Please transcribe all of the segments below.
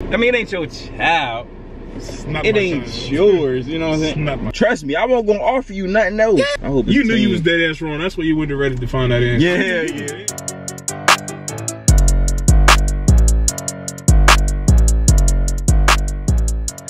I mean, it ain't your child. It ain't yours, you know what I'm saying? Trust me, I won't gonna offer you nothing else. I hope you knew you was dead ass wrong. That's why you went to Reddit to find that answer. Yeah, yeah.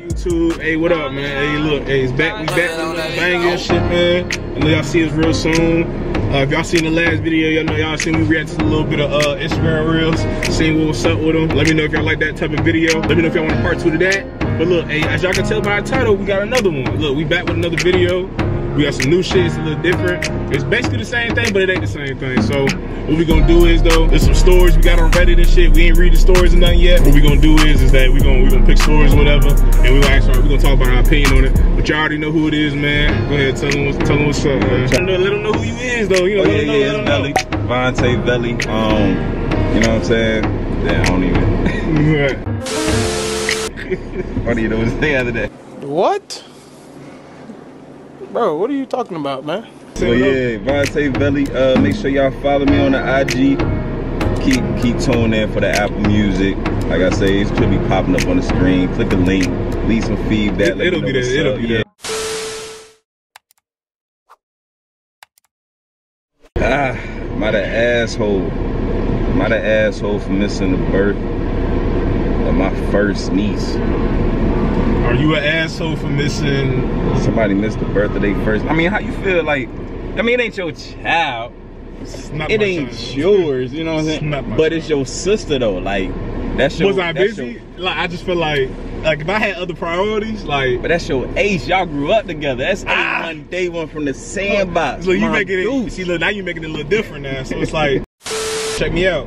YouTube, hey, what up, man? Hey, look, hey, it's back. We back with the banging shit, man. I know y'all see us real soon. If y'all seen the last video, y'all know y'all seen me react to a little bit of Instagram reels, seeing what was up with them. Let me know if y'all like that type of video. Let me know if y'all want a part 2 to that. But look, hey, as y'all can tell by our title, we got another one. Look, we back with another video. We got some new shit, it's a little different. It's basically the same thing, but it ain't the same thing. So what we gonna do is though, there's some stories we got on Reddit and shit. We ain't read the stories and nothing yet. What we gonna do is that we gonna pick stories or whatever, and we gonna talk about our opinion on it. But y'all already know who it is, man. Go ahead, tell them what's up, man. Let them know who you is though. You know, it's Velli. Vonte Velli. You know what I'm saying? Yeah, I don't even. What do you know? It's the other day. What? Bro, what are you talking about, man? So yeah, Vonte Velli. Make sure y'all follow me on the IG. Keep tuning in for the Apple Music. Like I say, it should be popping up on the screen. Click the link. Leave some feedback. It'll be there. It'll be there. Ah, am I the asshole? Am I the asshole for missing the birth of my first niece? Are you an asshole for missing? Somebody missed the birth of their first. I mean, how you feel like? I mean, it ain't your child. It ain't yours, you know what I'm saying? But it's your sister though. Like, that's your. Was I busy? Like, I just feel like if I had other priorities, like. But that's your ace. Y'all grew up together. That's one day one from the sandbox. So you making it. See, look, now you making it a little different now. So it's like, check me out.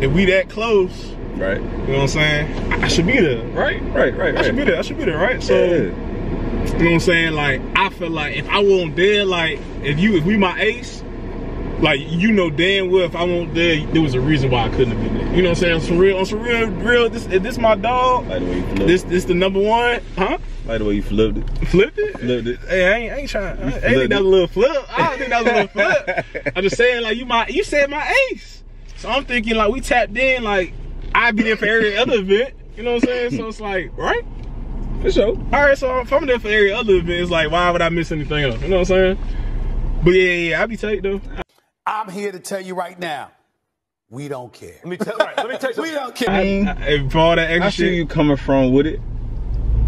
If we that close. Right. You know what I'm saying? I should be there, right? Right. I should be there, right? So, yeah. You know what I'm saying? Like, I feel like if I wasn't there, like, if we my ace, like, you know damn well if I wasn't there was a reason why I couldn't have been there. You know what I'm saying? On some real, this my dog. Like the way you flipped this the number one, huh? Like the way you flipped it. Flipped it? Flipped it. Hey, I ain't trying. I ain't think that was a little flip. I don't think that was a little flip. I'm just saying, like, you said my ace. So I'm thinking, like, we tapped in, like, I'd be there for every other event, you know what I'm saying? So it's like, right? For sure. All right, so if I'm there for every other event, it's like, why would I miss anything else? You know what I'm saying? But yeah, I be tight though. I'm here to tell you right now, we don't care. Let me tell you, we don't care. If all that extra shit you coming from with it.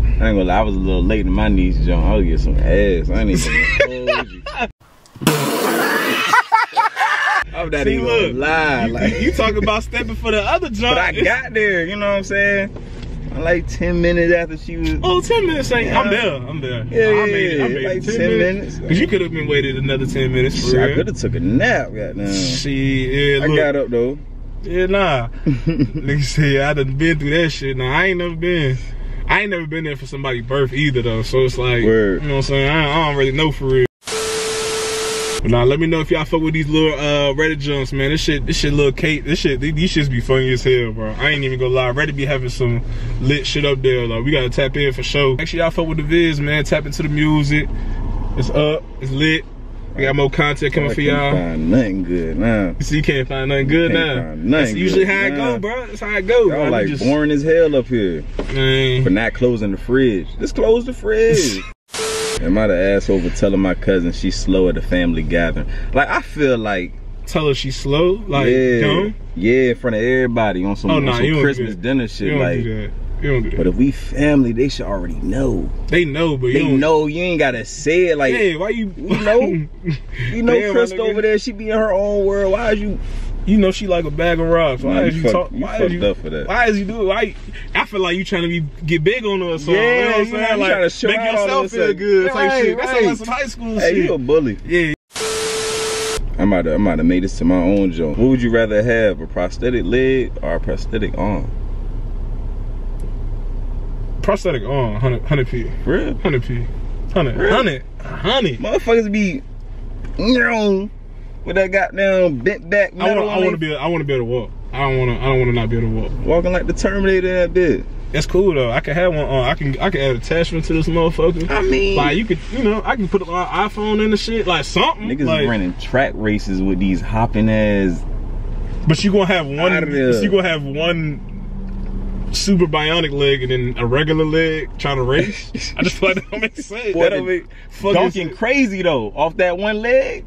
I ain't gonna lie, I was a little late in my knees, John. I'll get some ass. I ain't even gonna hold you. That see, look, lie. Like, you talking about stepping for the other jump. But I got there, you know what I'm saying? Like 10 minutes after she was. Oh, 10 minutes ain't. Yeah. I'm there. Yeah, I made it. Like 10 minutes. Because you could have been waited another 10 minutes for real. I could have took a nap, goddamn. Yeah, look. I got up, though. Yeah, nah. Nigga said, I done been through that shit. Nah, I ain't never been there for somebody's birth either, though. So it's like, word. You know what I'm saying? I don't really know for real. Nah, let me know if y'all fuck with these little Reddit jumps, man. This shit little Kate. These shits be funny as hell, bro. I ain't even gonna lie. Reddit be having some lit shit up there. Like, we gotta tap in for sure. Make sure y'all fuck with the vids, man. Tap into the music. It's up. It's lit. We got more content coming for y'all. Find nothing good now. You see, you can't find nothing good now. That's usually how it go, bro. That's how it go. Y'all like boring as hell up here. Man. For not closing the fridge. Just close the fridge. Am I the asshole for telling my cousin she's slow at the family gathering? Like, I feel like. Tell her she's slow? Like, yeah, dumb? Yeah, in front of everybody on some, Christmas dinner shit. You don't like, do that. You don't do that. But if we family, they should already know. They know, but you don't. Know. You ain't got to say it. Like, yeah, why you. You know Chris over there, she be in her own world. Why is you. You know she like a bag of rocks. Why is you talking? Why is you up for that? Why is you doing? Why? I feel like you trying to get big on us. Yeah, you know what I'm saying? Like, trying to show make yourself feel good. Yeah, type shit. That's like some high school shit. Hey, you a bully? Yeah. I might have made this to my own joke. What would you rather have, a prosthetic leg or a prosthetic arm? Prosthetic arm, 100p. Real? 100p. 100. Motherfuckers be. With that goddamn bent back metal. I want to be able to walk. I don't want to not be able to walk. Walking like the Terminator in that bit. That's cool though. I can have one on. I can add attachment to this motherfucker. I mean, like I can put my iPhone in the shit, like something. Niggas like, running track races with these hopping ass. But you gonna have one. super bionic leg and then a regular leg trying to race. I just feel like that don't make sense. Boy, that don't make fucking crazy though. Off that one leg.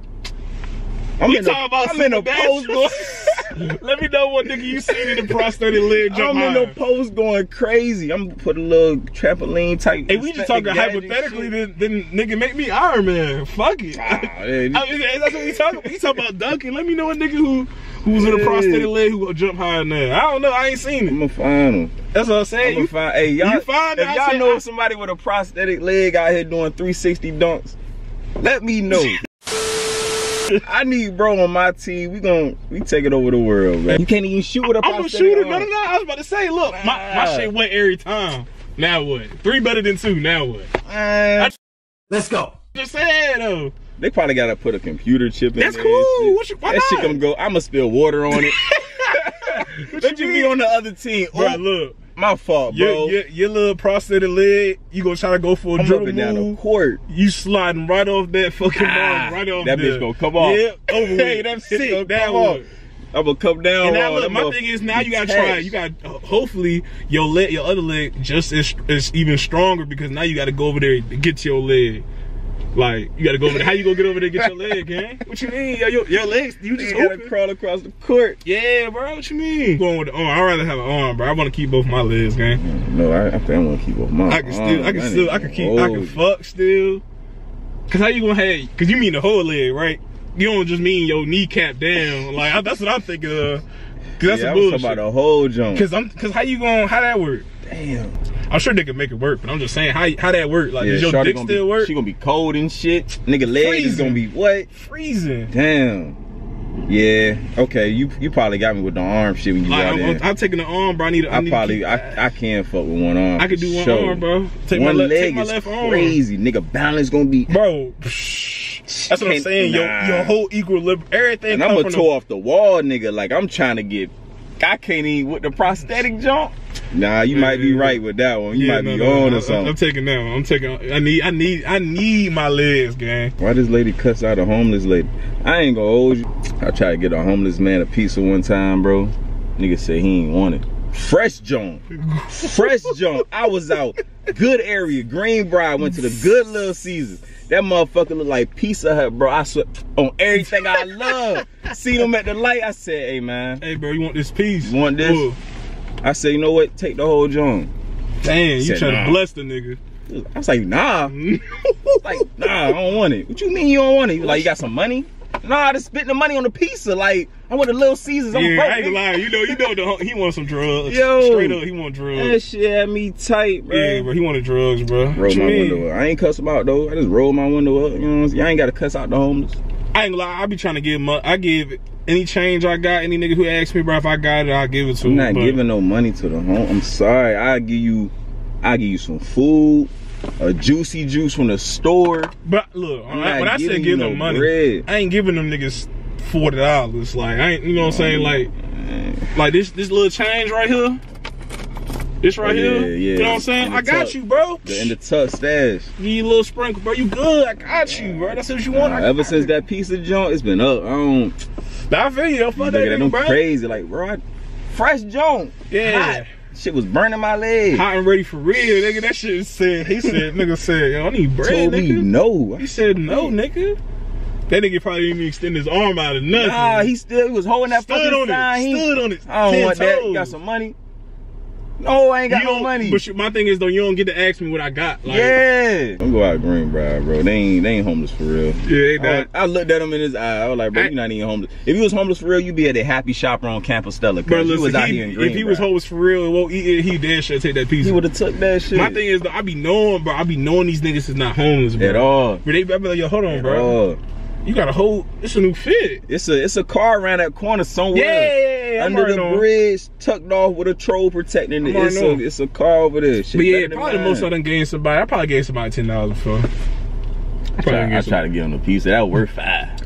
I'm in a post going. Let me know what nigga you seen in the prosthetic leg jump. I'm in a post going crazy. I'm gonna put a little trampoline type. Hey, we just talking hypothetically. Then nigga make me Iron Man. Fuck it. That's what we talking about. We talking about dunking. Let me know a nigga who's in a prosthetic leg who gonna jump higher than that. I don't know. I ain't seen it. I'ma find him. That's what I'm saying. I'ma find. Hey, y'all know somebody with a prosthetic leg out here doing 360 dunks. Let me know. I need bro on my team. We take it over the world, man. You can't even shoot with a prosthetic. I'm a shooter. No. I was about to say, look, my shit went every time. Now what? 3 better than 2. Now what? Let's go. Just saying though. They probably gotta put a computer chip in there. That's cool. Why that shit gonna go? I'ma spill water on it. Let you be on the other team, bro. Look, my fault, bro. Your little prosthetic leg, you gonna try to go for a dribble move. Down the court. You sliding right off that fucking ball, right off that bitch gonna come off. Yeah, over with. Hey, that shit down off. I'm gonna come down. And now, look, my thing is now you gotta try. You gotta hopefully your other leg just is even stronger because now you gotta go over there and get your leg. Like, you gotta go over there. How you gonna get over there and get your leg, gang? What you mean? Your legs, you just gotta crawl across the court. Yeah, bro, what you mean? Going with the arm. I'd rather have an arm, bro. I wanna keep both my legs, gang. No, I think I wanna keep both my I can fuck still. Cause how you gonna have, cause you mean the whole leg, right? You don't just mean your kneecap down. Like, that's what I'm thinking of. Cause that's some bullshit. I'm talking about the whole jump. Cause how you gonna, how that work? Damn. I'm sure they can make it work, but I'm just saying how that work. Like, does your dick still work? She gonna be cold and shit. Nigga leg is gonna be what? Freezing. Damn. Yeah. Okay. You probably got me with the arm shit when you got there. I'm taking the arm, bro. I can't fuck with one arm. I can do one arm, bro. Take my left arm. Crazy, nigga. Balance gonna be, bro. That's what I'm saying. Your whole equilibrium, everything. And I'm gonna toe off the wall, nigga. Like I'm trying to get. I can't even with the prosthetic jump. Nah, you might be right with that one. You might be on or something. I'm taking that one. I need my legs, gang. Why this lady cuss out a homeless lady? I ain't gonna hold you. I tried to get a homeless man a pizza one time, bro. Nigga said he ain't want it. Fresh jump. Fresh jump. I was out. Good area. Greenbrier. Went to the good Little Caesars. That motherfucker look like Pizza Hut, bro. I swear on everything I love. Seen him at the light. I said, hey, man. Hey, bro, you want this piece? You want this? Ooh. I said, you know what? Take the whole joint. Damn, you trying to bless the nigga. I was like, nah. I don't want it. What you mean you don't want it? You like, you got some money? Nah, I just spent the money on the pizza. Like, I went to Little Caesars. I'm broke. I ain't lying. He wants some drugs. Yo, straight up, he want drugs. That shit had me tight, bro. Yeah, bro, he wanted drugs, bro. Rolled my window up. I ain't cuss him out though. I just rolled my window up. You know what I'm saying? I ain't gotta cuss out the homeless. I ain't lie. I be trying to give money. I give any change I got. Any nigga who asks me, bro, if I got it, I give it to him. I'm not giving no money to the home. I'm sorry. I give you some food. A juicy juice from the store. But look, when I said give them money, I ainain't giving them niggas $40. Like, I ain't, you know what I'm saying? Like this little change right here. This right here. Yeah. You know what I'm saying? I got you, bro. In the tuck stash. Need a little sprinkle, bro. You good. I got you, bro. That's what you want. Ever since that piece of junk, it's been up. I feel you. Don't fuck that nigga, bro. Crazy. Like, bro, fresh junk. Yeah. Shit was burning my leg. Hot and ready for real, nigga. That shit said, he said, nigga said, yo, I need bread, told nigga. Me no. He said no, nigga. That nigga probably didn't even extend his arm out of nothing. Nah, he was holding that fucking sign. Stood on it. I don't want that. You got some money? No, I ain't got no money. But my thing is though, you don't get to ask me what I got. Like, yeah. I'm go out Greenbrier, bro. They ain't homeless for real. Yeah, they not. I looked at him in his eye. I was like, bro, you not even homeless. If you was homeless for real, you'd be at a Happy Shopper on Campus Stella. Bro, listen, was out here in Greenbrier. If he was homeless for real and won't eat it, he damn sure take that piece. He would have took that shit. My thing is though, I be knowing, bro. I be knowing these niggas is not homeless, bro. At all. But they be like, yo, hold on, bro. You got a whole. It's a new fit. It's a car around that corner somewhere. Yeah. Under the bridge, tucked off with a troll protecting it. It's a car over there. Shit, but yeah, probably the most I done gave somebody. I probably gave somebody $10 for. I try to give him a piece. That was worth $5.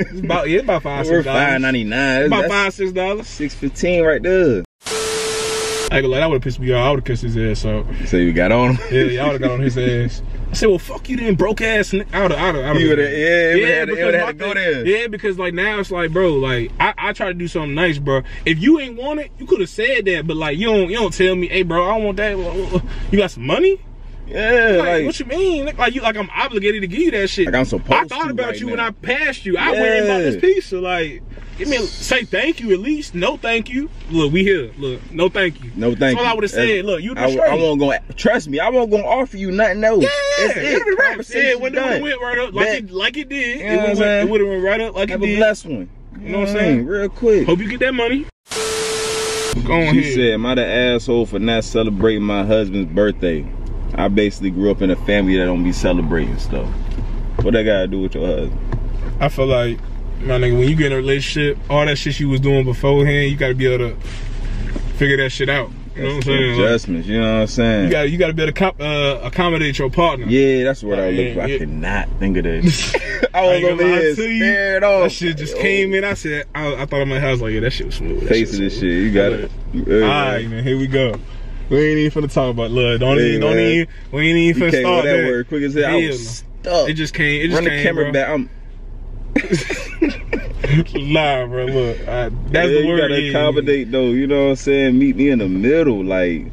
it's about $5, $6. It's about $5.99. About $5, $6. $6.15 right there. I ain't gonna lie, that would've pissed me off. I would've cussed his ass out. So you got on him? Yeah, I would've got on his ass. I said, well, fuck you then, broke ass. Out of. You would've, it would've had to go there. Yeah, because like now it's like, bro, like I try to do something nice, bro. If you ain't want it, you could've said that, but like you don't tell me, hey, bro, I don't want that. You got some money? Yeah, like what you mean? Like I'm obligated to give you that shit. Like I'm supposed to. I thought about you when I passed you. I went and bought this pizza. Like, give me say thank you at least. No thank you. Look, we here. Look, no thank you. No thank you. That's all I would have said. Look, you destroyed me. I won't go. Trust me, I won't go offer you nothing else. Yeah, it would have been right. It went right up like it did. It would have went right up like it did. Have a blessed one. You know what I'm saying? Real quick. Hope you get that money. Go on here. She said, "Am I the asshole for not celebrating my husband's birthday? I basically grew up in a family that don't be celebrating stuff." What that got to do with your husband? I feel like, my nigga, when you get in a relationship, all that shit you was doing beforehand, you got to be able to figure that shit out. You know what I'm saying? Adjustments, you know what I'm saying? You got to be able to accommodate your partner. Yeah, that's what I look for. I could not think of that. I was over here scared off. That shit just came in. I said, I thought in my house, like, yeah, that shit was smooth. Face of this shit. You got it. All right, man, here we go. We ain't even finna talk about love. We ain't even finna start that word. Quick as hell. I was stuck. It just came. It just came. Run the camera back. Nah, bro. Look, that's the word. You gotta accommodate though. You know what I'm saying? Meet me in the middle, like. Bro.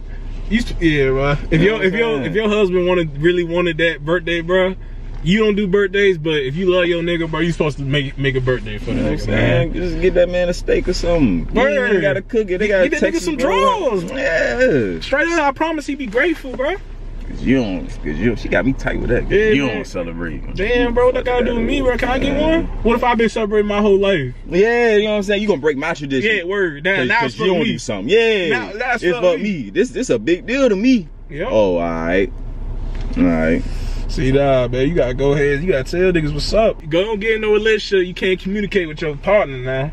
If your husband really wanted that birthday, bro. You don't do birthdays, but if you love your nigga, bro, you supposed to make a birthday for that nigga, man. Just get that man a steak or something. Burn. They gotta cook it. They gotta get that nigga some draws. Yeah. Straight up, I promise he be grateful, bro. Cause she got me tight with that. Yeah, you don't celebrate. Damn, bro, what that gotta do with me, bro? Can I get one? What if I've been celebrating my whole life? Yeah, you know what I'm saying? You gonna break my tradition. Yeah, word. Now it's for me. You don't do something. Yeah. Now that's for me. This a big deal to me. Yeah. Oh, all right. All right. See, man, you gotta go ahead. You gotta tell niggas what's up. You don't get in no relationship, you can't communicate with your partner now.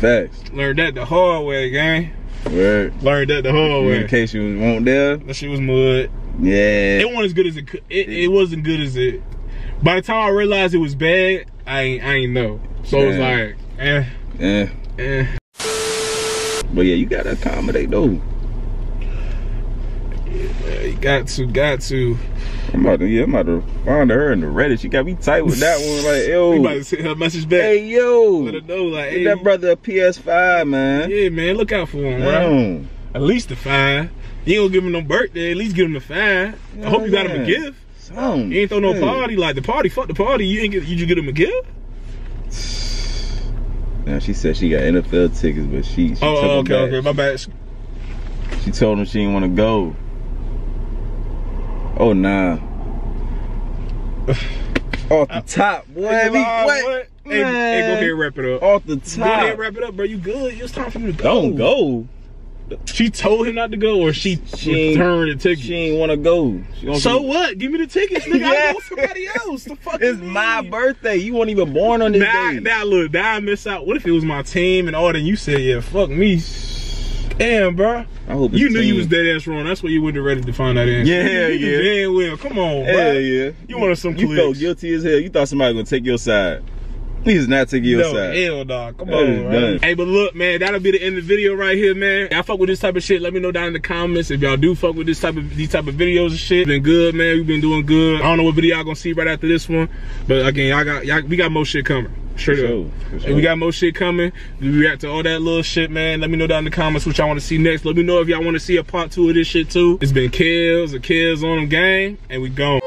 Facts. Learned that the hard way, gang. Word. Learned that the hard way. In case you weren't there. That shit was mud. Yeah. It wasn't as good as it could. It wasn't good as it. By the time I realized it was bad, I ain't know. So it was like, But yeah, you gotta accommodate though. Yeah, you got to. I'm about to respond to her in the Reddit. She got me tight with that one. Like, yo. You about to send her message back. Hey, yo. Let her know, like, hey. That brother a PS5, man. Yeah, man. Look out for him, right? At least the 5. You ain't gonna give him no birthday. At least give him the 5. Yeah, I hope you got him a gift. You ain't throw no party. Like, the party, fuck the party. You just get him a gift? Now, she said she got NFL tickets, but she took him back. Okay. My bad. She told him she didn't want to go. Oh, nah. Off the top, boy. What? Hey, go ahead and wrap it up. Off the top. Go ahead and wrap it up, bro. You good? It's time for you to go. Don't go. She told him not to go, or she returned the tickets. She ain't want to go. So what? Give me the tickets, nigga. I go with somebody else. The fuck it's my birthday. You weren't even born on this day. Now, look. Now I miss out. What if it was my team and all that? You said, yeah, fuck me. Damn, bro. I hope you knew you was dead ass wrong. That's why you went to Reddit to find that answer. Yeah, yeah. Well, come on, bro. Yeah, yeah. You wanted some clicks. You felt guilty as hell. You thought somebody was gonna take your side. Please not take your side. Hell, dog. Come on, man. Hey, but look, man, that'll be the end of the video right here, man. Y'all fuck with this type of shit. Let me know down in the comments if y'all do fuck with these type of videos and shit. Been good, man. We've been doing good. I don't know what video y'all gonna see right after this one, but again, we got more shit coming. Straight up. And we got more shit coming. We react to all that little shit, man. Let me know down in the comments what y'all want to see next. Let me know if y'all want to see a part 2 of this shit too. It's been Kels on them, gang, and we gone.